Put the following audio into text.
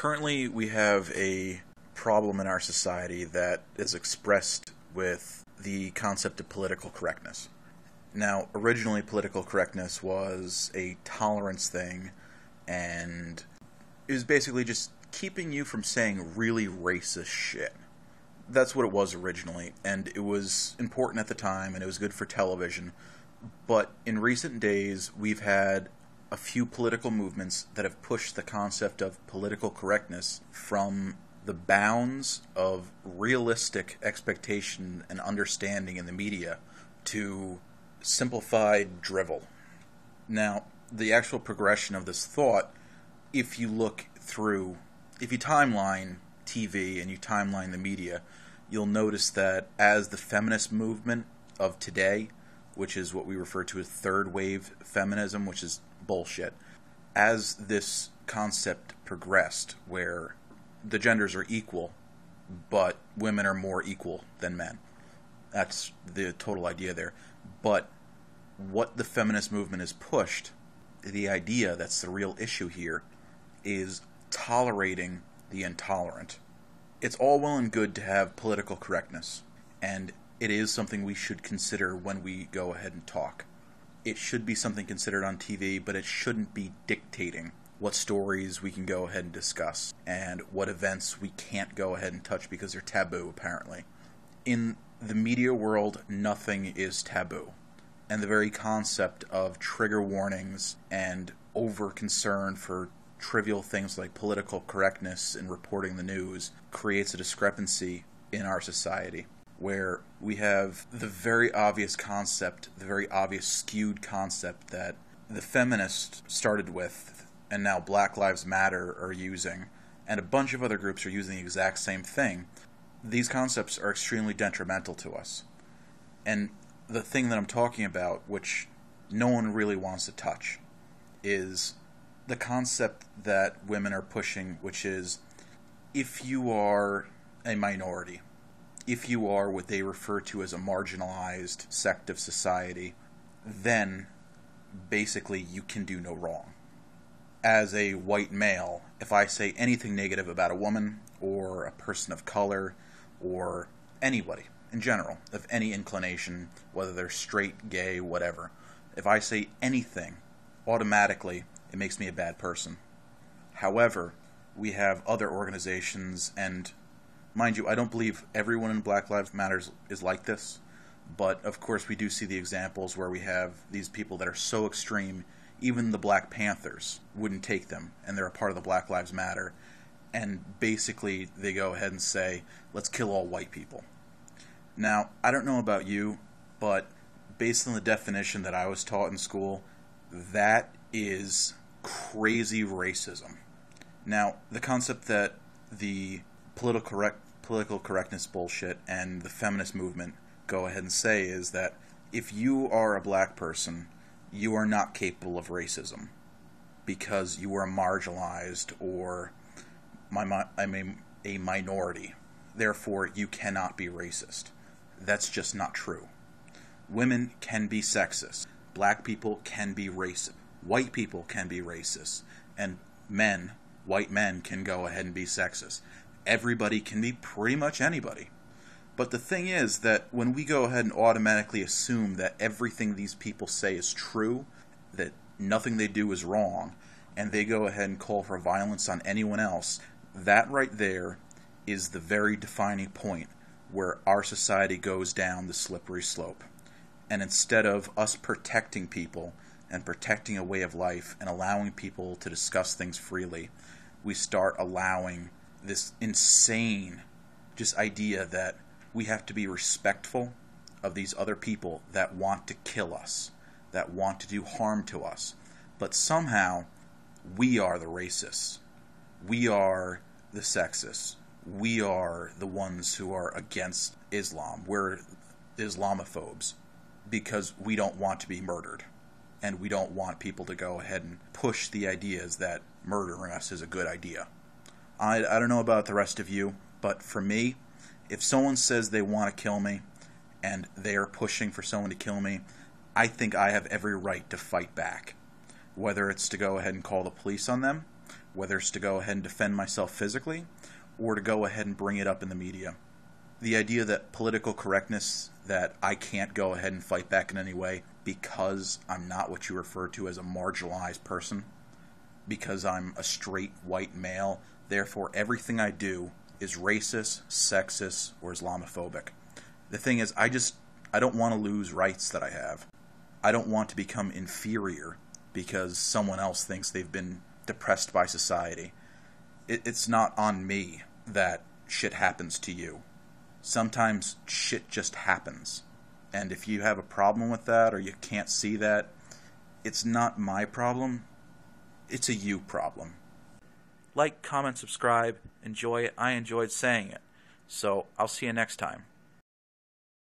Currently, we have a problem in our society that is expressed with the concept of political correctness. Now, originally, political correctness was a tolerance thing, and it was basically just keeping you from saying really racist shit. That's what it was originally, and it was important at the time, and it was good for television. But in recent days, we've had a few political movements that have pushed the concept of political correctness from the bounds of realistic expectation and understanding in the media to simplified drivel. Now, the actual progression of this thought, if you timeline TV and you timeline the media, you'll notice that as the feminist movement of today, which is what we refer to as third wave feminism, which is bullshit, as this concept progressed where the genders are equal, but women are more equal than men. That's the total idea there. But what the feminist movement has pushed, the idea that's the real issue here, is tolerating the intolerant. It's all well and good to have political correctness, and it is something we should consider when we go ahead and talk. It should be something considered on TV, but it shouldn't be dictating what stories we can go ahead and discuss and what events we can't go ahead and touch because they're taboo, apparently. In the media world, nothing is taboo, and the very concept of trigger warnings and over-concern for trivial things like political correctness in reporting the news creates a discrepancy in our society where we have the very obvious concept, the very obvious skewed concept that the feminists started with and now Black Lives Matter are using, and a bunch of other groups are using the exact same thing. These concepts are extremely detrimental to us. And the thing that I'm talking about, which no one really wants to touch, is the concept that women are pushing, which is if you are a minority, if you are what they refer to as a marginalized sect of society, then basically you can do no wrong. As a white male, if I say anything negative about a woman or a person of color or anybody in general, of any inclination, whether they're straight, gay, whatever, if I say anything, automatically it makes me a bad person. However, we have other organizations, and mind you, I don't believe everyone in Black Lives Matter is like this, but of course we do see the examples where we have these people that are so extreme, even the Black Panthers wouldn't take them, and they're a part of the Black Lives Matter, and basically they go ahead and say, let's kill all white people. Now, I don't know about you, but based on the definition that I was taught in school, that is crazy racism. Now, the concept that the political correctness bullshit and the feminist movement go ahead and say is that if you are a black person, you are not capable of racism because you are marginalized or a minority. Therefore, you cannot be racist. That's just not true. Women can be sexist. Black people can be racist. White people can be racist, and men, white men, can go ahead and be sexist. Everybody can be pretty much anybody. But the thing is that when we go ahead and automatically assume that everything these people say is true, that nothing they do is wrong, and they go ahead and call for violence on anyone else, that right there is the very defining point where our society goes down the slippery slope. And instead of us protecting people, and protecting a way of life and allowing people to discuss things freely, we start allowing this insane just idea that we have to be respectful of these other people that want to kill us, that want to do harm to us. But somehow, we are the racists. We are the sexists. We are the ones who are against Islam. We're Islamophobes because we don't want to be murdered. And we don't want people to go ahead and push the ideas that murdering us is a good idea. I don't know about the rest of you, but for me, if someone says they want to kill me, and they are pushing for someone to kill me, I think I have every right to fight back. Whether it's to go ahead and call the police on them, whether it's to go ahead and defend myself physically or to go ahead and bring it up in the media. The idea that political correctness, that I can't go ahead and fight back in any way because I'm not what you refer to as a marginalized person, because I'm a straight white male, therefore everything I do is racist, sexist, or Islamophobic. The thing is, I don't want to lose rights that I have. I don't want to become inferior because someone else thinks they've been depressed by society. It's not on me that shit happens to you. Sometimes shit just happens. And if you have a problem with that or you can't see that, it's not my problem. It's a you problem. Like, comment, subscribe, enjoy it. I enjoyed saying it. So I'll see you next time.